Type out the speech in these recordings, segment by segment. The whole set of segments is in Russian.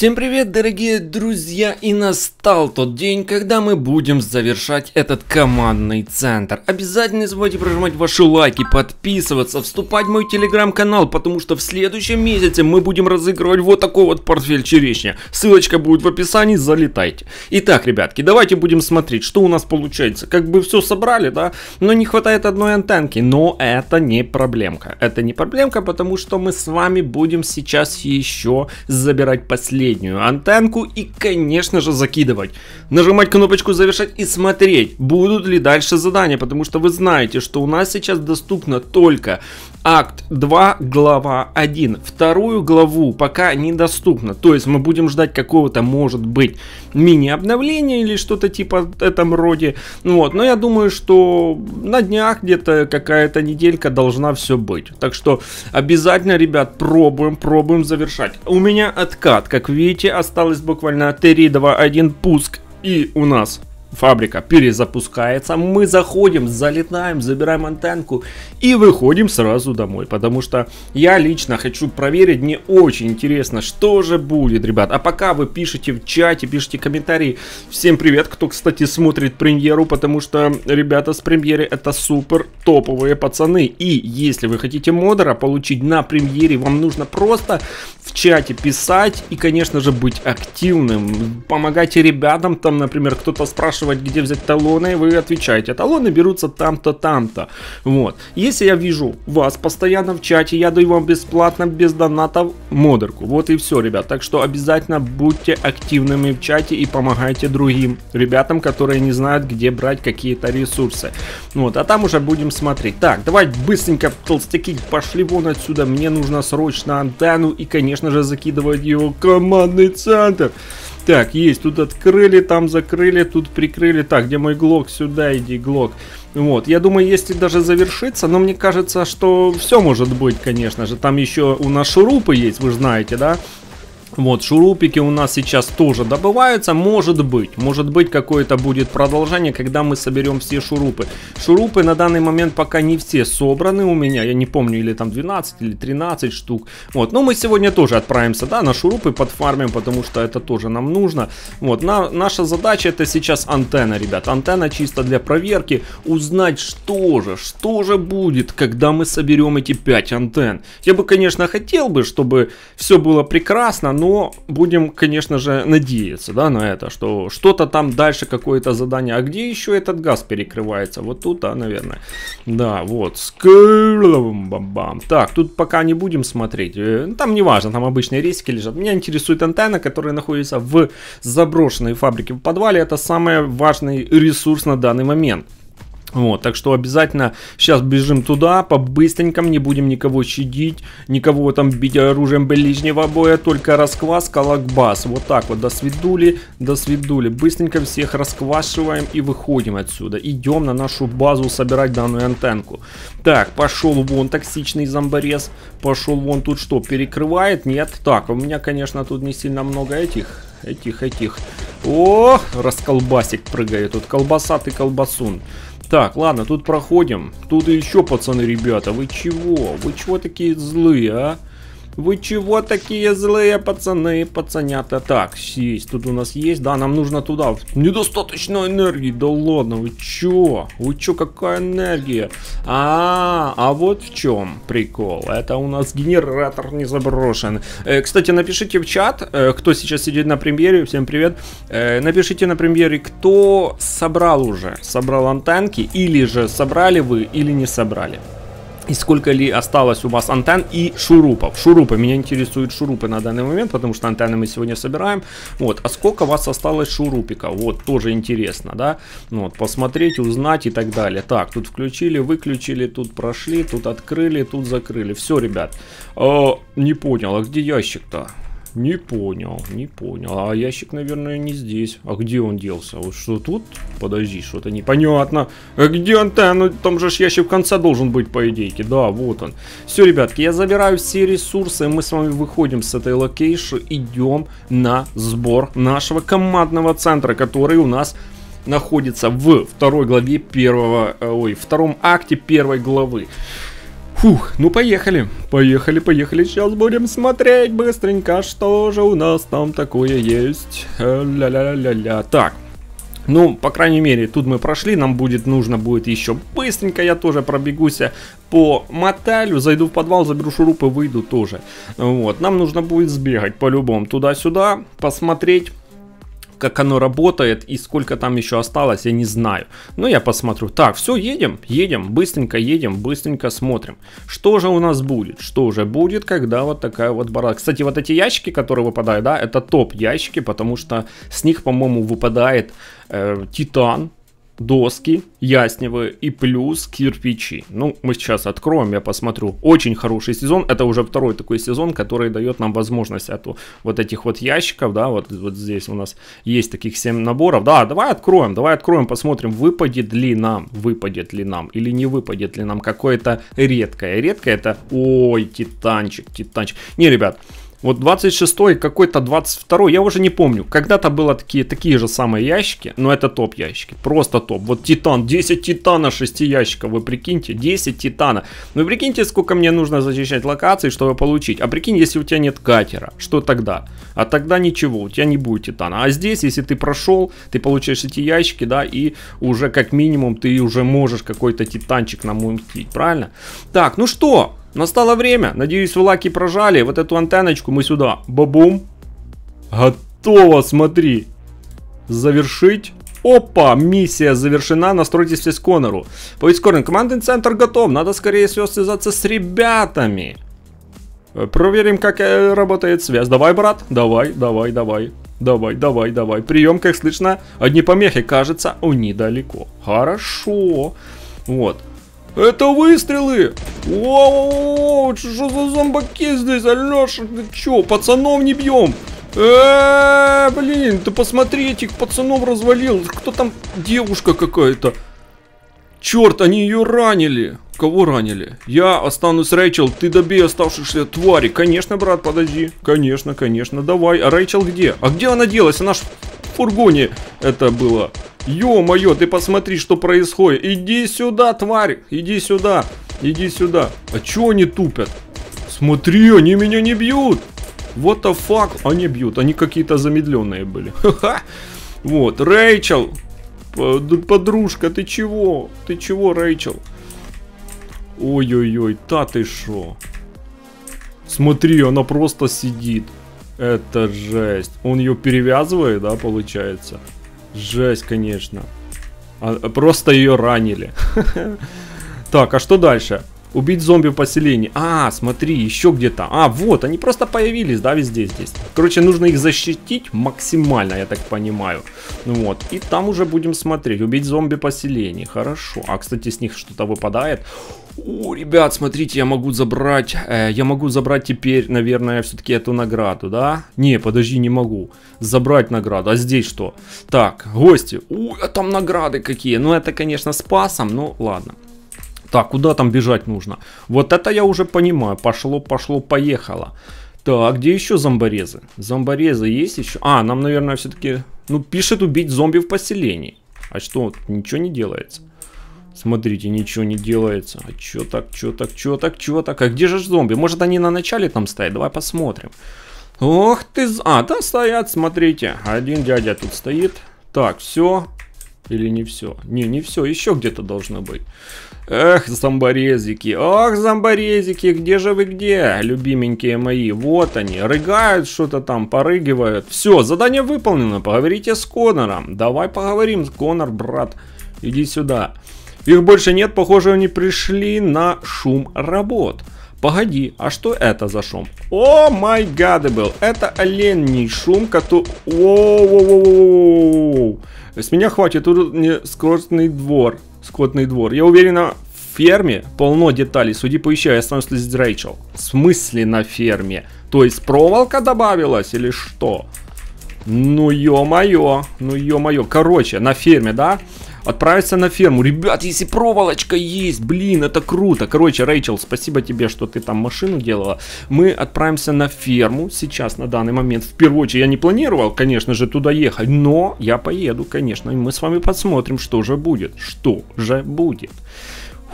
Всем привет, дорогие друзья, и настал тот день, когда мы будем завершать этот командный центр. Обязательно не забывайте прожимать ваши лайки, подписываться, вступать в мой телеграм-канал, потому что в следующем месяце мы будем разыгрывать вот такой вот портфель черешня. Ссылочка будет в описании, залетайте. Итак, ребятки, давайте будем смотреть, что у нас получается. Как бы все собрали, да, но не хватает одной антенки, но это не проблемка. Это не проблемка, потому что мы с вами будем сейчас еще забирать последнюю антенку и, конечно же, закидывать. Нажимать кнопочку завершать и смотреть, будут ли дальше задания, потому что вы знаете, что у нас сейчас доступно только акт 2, глава 1. Вторую главу пока недоступно. То есть мы будем ждать какого-то, может быть, мини-обновления или что-то типа в этом роде. Вот. Но я думаю, что на днях где-то какая-то неделька должна все быть. Так что обязательно, ребят, пробуем завершать. У меня откат. Как видите, осталось буквально 3, 2, 1, пуск, и у нас фабрика перезапускается. Мы заходим, залетаем, забираем антенку и выходим сразу домой, потому что я лично хочу проверить, мне очень интересно, что же будет, ребят. А пока вы пишите в чате, пишите комментарии. Всем привет, кто, кстати, смотрит премьеру, потому что ребята с премьеры это супер топовые пацаны. И если вы хотите модера получить на премьере, вам нужно просто в чате писать и, конечно же, быть активным. Помогайте ребятам, там, например, кто-то спрашивает, где взять талоны, вы отвечаете: талоны берутся там-то, там-то. Вот. Если я вижу вас постоянно в чате, я даю вам бесплатно, без донатов, модерку. Вот и все, ребят. Так что обязательно будьте активными в чате и помогайте другим ребятам, которые не знают, где брать какие-то ресурсы. Вот. А там уже будем смотреть. Так, давай быстренько, толстяки, пошли вон отсюда. Мне нужно срочно антенну и, конечно же, закидывать его командный центр. Так, есть, тут открыли, там закрыли, тут прикрыли. Так, где мой глок? Сюда иди, глок. Вот, я думаю, если даже завершится, но мне кажется, что все может быть, конечно же. Там еще у нас шурупы есть, вы знаете, да? Вот, шурупики у нас сейчас тоже добываются, может быть какое-то будет продолжение, когда мы соберем все шурупы. Шурупы на данный момент пока не все собраны у меня, я не помню, или там 12, или 13 штук. Вот, но мы сегодня тоже отправимся, да, на шурупы подфармим, потому что это тоже нам нужно. Вот, наша задача это сейчас антенна, ребят, антенна чисто для проверки, узнать, что же будет, когда мы соберем эти 5 антенн. Я бы, конечно, хотел бы, чтобы все было прекрасно, но будем, конечно же, надеяться, да, на это, что что-то там дальше, какое-то задание. А где еще этот газ перекрывается? Вот тут, да, наверное. Да, вот. Скрылом-бам-бам. Так, тут пока не будем смотреть. Там не важно, там обычные рейсики лежат. Меня интересует антенна, которая находится в заброшенной фабрике в подвале. Это самый важный ресурс на данный момент. Вот, так что обязательно сейчас бежим туда, по-быстренькому, не будем никого щадить, никого там бить оружием ближнего боя, только расквас, колокбас. Вот так вот, до свидули, быстренько всех расквашиваем и выходим отсюда. Идем на нашу базу собирать данную антенку. Так, пошел вон токсичный зомборез, пошел вон тут что, перекрывает? Нет, так, у меня, конечно, тут не сильно много этих. О, расколбасик прыгает, тут колбасатый колбасун. Так, ладно, тут проходим. Тут еще, пацаны, ребята, вы чего? Вы чего такие злые, а? Вы чего такие злые, пацаны, пацанята? Так, есть, тут у нас есть, да, нам нужно туда. Недостаточно энергии, да ладно, вы чё? Вы чё, какая энергия? А вот в чем прикол. Это у нас генератор не заброшен. Кстати, напишите в чат, кто сейчас сидит на премьере, всем привет. Напишите на премьере, кто собрал антенки, или же собрали вы, или не собрали. И сколько ли осталось у вас антенн и шурупов? Шурупы, меня интересуют шурупы на данный момент, потому что антенны мы сегодня собираем. Вот, а сколько у вас осталось шурупика? Вот, тоже интересно, да? Вот, посмотреть, узнать и так далее. Так, тут включили, выключили, тут прошли, тут открыли, тут закрыли. Все, ребят. Не понял, а где ящик-то? Не понял. А ящик, наверное, не здесь. А где он делся? Вот что тут? Подожди, что-то непонятно. А где антенна? Там же ящик в конце должен быть, по идейке. Да, вот он. Все, ребятки, я забираю все ресурсы. Мы с вами выходим с этой локейши. Идем на сбор нашего командного центра, который у нас находится в втором акте первой главы. Фух, ну поехали. Поехали. Сейчас будем смотреть быстренько, что же у нас там такое есть. Ля-ля-ля-ля-ля. Так. Ну, по крайней мере, тут мы прошли, нам будет нужно будет еще быстренько, я тоже пробегусь по мотелю, зайду в подвал, заберу шурупы, выйду тоже. Вот, нам нужно будет сбегать по-любому туда-сюда, посмотреть, как оно работает и сколько там еще осталось, я не знаю. Но я посмотрю. Так, все, едем, быстренько смотрим. Что же у нас будет? Что же будет, когда вот такая вот барак? Кстати, вот эти ящики, которые выпадают, да, это топ ящики, потому что с них, по-моему, выпадает... титан, доски ясневые и плюс кирпичи. Ну, мы сейчас откроем, я посмотрю. Очень хороший сезон, это уже второй такой сезон, который дает нам возможность от вот этих вот ящиков, да, вот здесь у нас есть таких 7 наборов. Да, давай откроем, посмотрим, выпадет ли нам или не выпадет ли нам какое-то редкое. Редкое это, ой, титанчик. Не, ребят. Вот 26-й, какой-то 22-й, я уже не помню. Когда-то было такие же самые ящики, но это топ ящики, просто топ. Вот титан, 10 титана, 6 ящиков, вы прикиньте, 10 титана. Ну прикиньте, сколько мне нужно зачищать локации, чтобы получить. А прикинь, если у тебя нет катера, что тогда? А тогда ничего, у тебя не будет титана. А здесь, если ты прошел, ты получаешь эти ящики, да, и уже как минимум ты уже можешь какой-то титанчик намутить, правильно? Так, ну что? Настало время, надеюсь, вы лаки прожали. Вот эту антенночку мы сюда, бабум. Готово, смотри. Завершить. Опа, миссия завершена, настройтесь к Конору. Поиск Конор, командный центр готов, надо скорее связаться с ребятами. Проверим, как работает связь. Давай, брат, давай. Прием, как слышно, одни помехи, кажется, они далеко. Хорошо, вот. Это выстрелы! Воу, что за зомбаки здесь, Алеша? Ты чё, пацанов не бьем? Блин, ты посмотри, этих пацанов развалил. Кто там? Девушка какая-то. Черт, они ее ранили. Кого ранили? Я останусь, Рэйчел, ты добей оставшихся твари. Конечно, брат, подожди. Конечно, давай. А Рэйчел где? А где она делась? Она ж в фургоне это было. Ё-моё, ты посмотри, что происходит. Иди сюда, тварь, иди сюда. А чё они тупят? Смотри, они меня не бьют. What the fuck, они бьют, они какие-то замедленные были. Ха-ха. Вот, Рэйчел, подружка, ты чего, Рэйчел? Ой-ой-ой, та ты шо. Смотри, она просто сидит. Это жесть. Он ее перевязывает, да, получается? Жесть, конечно. Просто ее ранили. Так, а что дальше? Убить зомби в поселении. А, смотри, еще где-то. А, вот, они просто появились, да, везде здесь. Короче, нужно их защитить максимально, я так понимаю. Вот, и там уже будем смотреть. Убить зомби в поселении, хорошо. А, кстати, с них что-то выпадает. О, ребят, смотрите, я могу забрать теперь, наверное, все-таки эту награду, да? Не, подожди, не могу забрать награду, а здесь что? Так, гости, а там награды какие, ну это, конечно, с пасом, ну ладно. Так, куда там бежать нужно? Вот это я уже понимаю, пошло-поехало. Так, где еще зомборезы? Зомборезы есть еще? А, нам, наверное, все-таки, ну, пишет убить зомби в поселении. А что, ничего не делается? Смотрите, ничего не делается. А чё так? А где же зомби? Может, они на начале там стоят? Давай посмотрим. Ох ты, а, да, стоят, смотрите. Один дядя тут стоит. Так, все. Или не все? Не, не все, еще где-то должно быть. Эх, зомборезики, ох, зомборезики, где же вы, где, любименькие мои? Вот они, рыгают, что-то там, порыгивают. Все, задание выполнено, поговорите с Конором. Давай поговорим, Конор, брат, иди сюда. Их больше нет, похоже, они пришли на шум работ. Погоди, а что это за шум? О май гады был, это оленей шум, который... Воу-воу-воу-воу-воу-воу. С меня хватит, тут не скотный двор. Я уверена, в ферме полно деталей. Суди по еще, я останусь здесь, Рэйчел. В смысле на ферме? То есть проволока добавилась или что? Ну ё-моё. Короче, на ферме, да? Отправиться на ферму. Ребят, если проволочка есть, блин, это круто. Короче, Рэйчел, спасибо тебе, что ты там машину делала. Мы отправимся на ферму сейчас, на данный момент. В первую очередь, я не планировал, конечно же, туда ехать. Но я поеду, конечно. И мы с вами посмотрим, что же будет.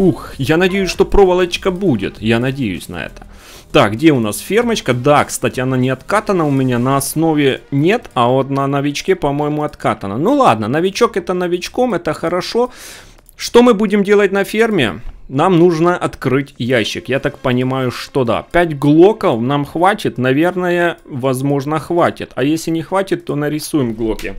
Фух, я надеюсь, что проволочка будет. Я надеюсь на это. Так, где у нас фермочка? Да, кстати, она не откатана у меня, на основе нет, а вот на новичке, по-моему, откатана. Ну ладно, новичок это новичком, это хорошо. Что мы будем делать на ферме? Нам нужно открыть ящик. Я так понимаю, что да. 5 глоков нам хватит, наверное, возможно, хватит. А если не хватит, то нарисуем глоки.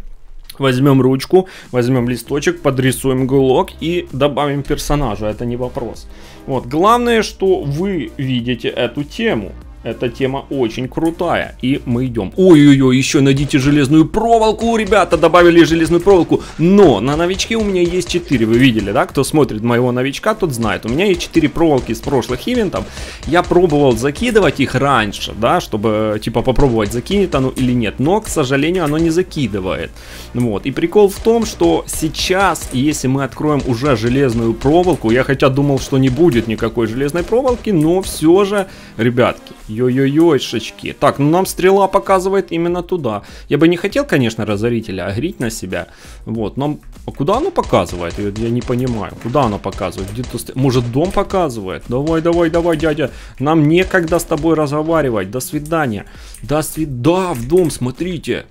Возьмем ручку, возьмем листочек, подрисуем глок и добавим персонажа, это не вопрос. Вот, главное, что вы видите эту тему. Эта тема очень крутая, и мы идем. Ой-ой-ой, еще найдите железную проволоку, ребята, добавили железную проволоку. Но на новичке у меня есть 4, вы видели, да? Кто смотрит моего новичка, тот знает. У меня есть 4 проволоки с прошлых ивентов. Я пробовал закидывать их раньше, да, чтобы, типа, попробовать, закинет оно или нет. Но, к сожалению, оно не закидывает. Вот, и прикол в том, что сейчас, если мы откроем уже железную проволоку, я хотя думал, что не будет никакой железной проволоки, но все же, ребятки... Ё-ё-ёшечки. Так, ну нам стрела показывает именно туда. Я бы не хотел, конечно, разорителя агрить на себя. Вот, нам... А куда оно показывает? Я не понимаю. Куда оно показывает? Где-то... Может, дом показывает? Давай, давай, давай, дядя. Нам некогда с тобой разговаривать. До свидания. До свидания. В дом, смотрите.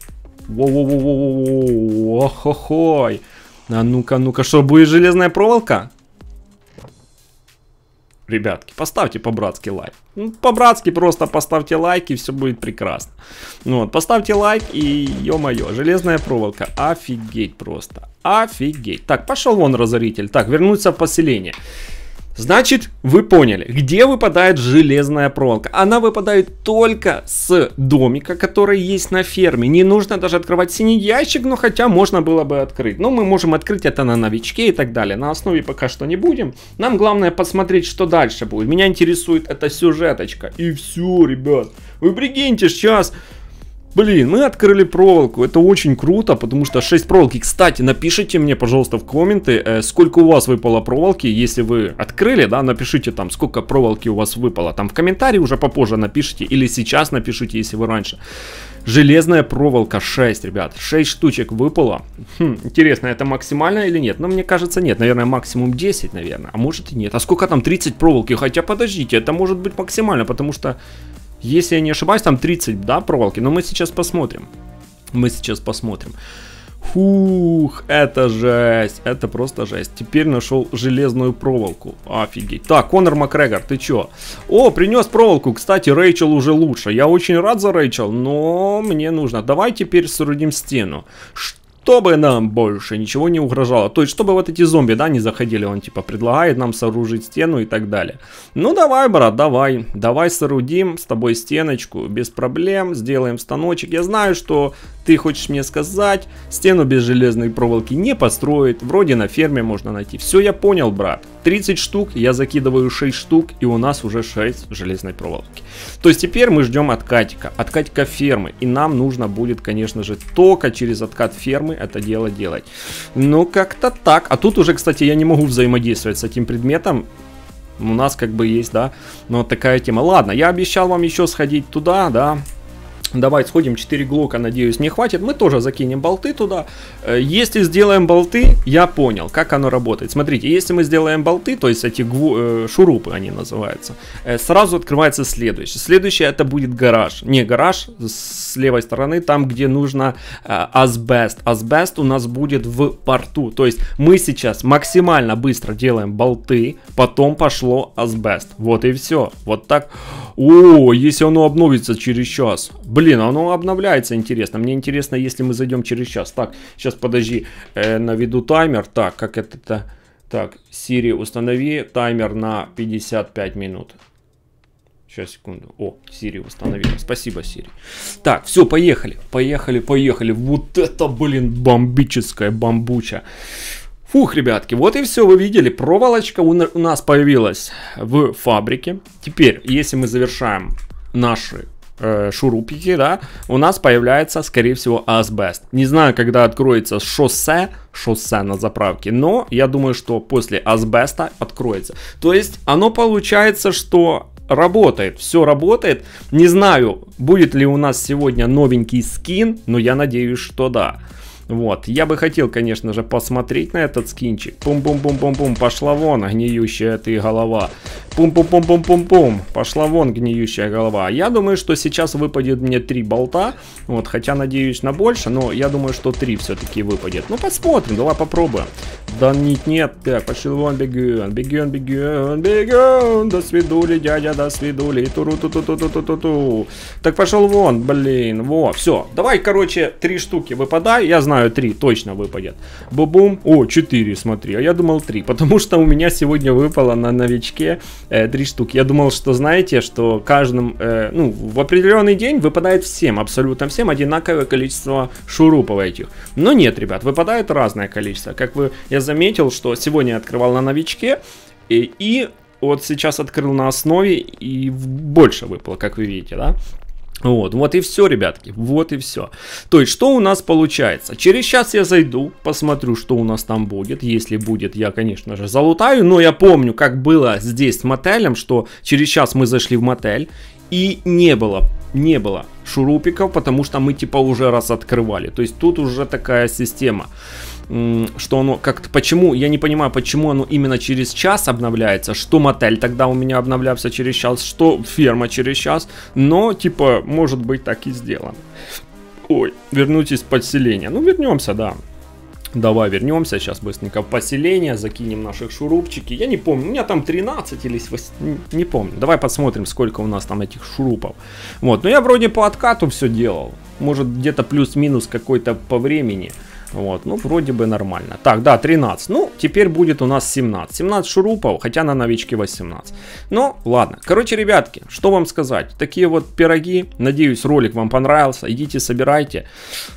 Во-во-во-во-во-во. Охо-хой. А ну-ка, ну-ка. Что, будет железная проволока? Ребятки, поставьте по-братски лайк. Ну, по-братски просто поставьте лайк, и все будет прекрасно. Вот, поставьте лайк, и, ё-моё, железная проволока. Офигеть просто. Офигеть. Так, пошел вон разоритель. Так, вернуться в поселение. Значит, вы поняли, где выпадает железная проволока. Она выпадает только с домика, который есть на ферме. Не нужно даже открывать синий ящик, но хотя можно было бы открыть. Но мы можем открыть это на новичке и так далее. На основе пока что не будем. Нам главное посмотреть, что дальше будет. Меня интересует эта сюжеточка. И все, ребят. Вы прикиньте, сейчас... Блин, мы открыли проволоку, это очень круто, потому что 6 проволоки. Кстати, напишите мне, пожалуйста, в комменты, сколько у вас выпало проволоки, если вы открыли, да, напишите там, сколько проволоки у вас выпало. Там в комментарии уже попозже напишите, или сейчас напишите, если вы раньше. Железная проволока 6, ребят, 6 штучек выпало. Интересно, это максимально или нет? Но мне кажется, нет, наверное, максимум 10, наверное, а может и нет. А сколько там, 30 проволоки? Хотя подождите, это может быть максимально, потому что... Если я не ошибаюсь, там 30, да, проволоки. Но мы сейчас посмотрим. Мы сейчас посмотрим. Фух, это жесть. Это просто жесть. Теперь нашел железную проволоку. Офигеть. Так, Конор Макгрегор, ты чё? О, принес проволоку. Кстати, Рэйчел уже лучше. Я очень рад за Рэйчел, но мне нужно. Давай теперь соорудим стену. Чтобы нам больше ничего не угрожало. То есть, чтобы вот эти зомби, да, не заходили. Он, типа, предлагает нам сооружить стену и так далее. Ну, давай, брат, давай. Давай соорудим с тобой стеночку. Без проблем. Сделаем станочек. Я знаю, что ты хочешь мне сказать. Стену без железной проволоки не построить. Вроде на ферме можно найти. Все, я понял, брат. 30 штук. Я закидываю 6 штук. И у нас уже 6 железной проволоки. То есть, теперь мы ждем откатика. Откатика фермы. И нам нужно будет, конечно же, только через откат фермы это дело делать. Ну, как-то так. А тут уже, кстати, я не могу взаимодействовать с этим предметом. У нас как бы есть, да, но вот такая тема. Ладно, я обещал вам еще сходить туда, да. Давай сходим, 4 глока, надеюсь, не хватит. Мы тоже закинем болты туда. Если сделаем болты, я понял, как оно работает. Смотрите, если мы сделаем болты, то есть эти шурупы они называются, сразу открывается следующее. Следующее это будет гараж. Не гараж, с левой стороны, там где нужно асбест. Асбест у нас будет в порту. То есть мы сейчас максимально быстро делаем болты, потом пошло асбест. Вот и все. Вот так. О, если оно обновится через час. Блин, оно обновляется, интересно. Мне интересно, если мы зайдем через час. Так, сейчас подожди, наведу таймер. Так, как это-то? Так, Siri, установи таймер на 55 минут. Сейчас, секунду. О, Siri установила. Спасибо, Siri. Так, все, поехали. Поехали, поехали. Вот это, блин, бомбическая бомбуча. Фух, ребятки, вот и все, вы видели, проволочка у нас появилась в фабрике. Теперь, если мы завершаем наши... шурупики, да, у нас появляется, скорее всего, асбест. Не знаю, когда откроется шоссе на заправке, но я думаю, что после асбеста откроется. То есть, оно получается, что работает, все работает. Не знаю, будет ли у нас сегодня новенький скин, но я надеюсь, что да. Вот, я бы хотел, конечно же, посмотреть на этот скинчик. Пум-пум-пум-пум-пум, пошла вон, гниющая ты голова. Пум-пум-пум-пум-пум-пум, пошла вон, гниющая голова. Я думаю, что сейчас выпадет мне 3 болта. Вот, хотя надеюсь на больше, но я думаю, что 3 все-таки выпадет. Ну, посмотрим, давай попробуем. Да нет. Так, пошел вон, бегун, бегун, бегун, бегун. До свидули, дядя, до свидули. Ту-ру-ту-ту-ту-ту-ту-ту. Так, пошел вон, блин, во, все. Давай, короче, 3 штуки выпадай, я знаю. 3 точно выпадет. Бу-бум. О, 4, смотри. А я думал 3. Потому что у меня сегодня выпало на новичке 3 штуки. Я думал, что знаете, что каждым, ну, в определенный день выпадает всем, абсолютно всем одинаковое количество шурупов этих. Но нет, ребят, выпадает разное количество. Как вы, я заметил, что сегодня я открывал на новичке и вот сейчас открыл на основе и больше выпало, как вы видите, да? Вот, вот и все, ребятки, вот и все. То есть, что у нас получается? Через час я зайду, посмотрю, что у нас там будет. Если будет, я, конечно же, залутаю. Но я помню, как было здесь с мотелем, что через час мы зашли в мотель и не было шурупиков, потому что мы типа уже раз открывали. То есть, тут уже такая система, что оно как-то, почему, я не понимаю, почему оно именно через час обновляется, что мотель тогда у меня обновлялся через час, что ферма через час, но типа может быть так и сделано. Ой, вернуть из подселения, ну вернемся, да. Давай вернемся, сейчас быстренько в поселение, закинем наших шурупчики. Я не помню, у меня там 13 или 18, не помню. Давай посмотрим, сколько у нас там этих шурупов. Вот, но я вроде по откату все делал. Может где-то плюс-минус какой-то по времени. Вот, ну вроде бы нормально. Так, да, 13, ну теперь будет у нас 17. 17 шурупов, хотя на новичке 18. Ну, ладно, короче, ребятки, что вам сказать, такие вот пироги. Надеюсь, ролик вам понравился, идите собирайте.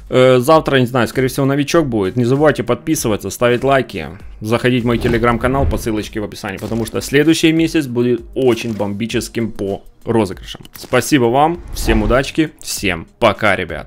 Завтра, не знаю, скорее всего новичок будет. Не забывайте подписываться, ставить лайки. Заходить в мой телеграм-канал по ссылочке в описании. Потому что следующий месяц будет очень бомбическим по розыгрышам. Спасибо вам, всем удачки, всем пока, ребят.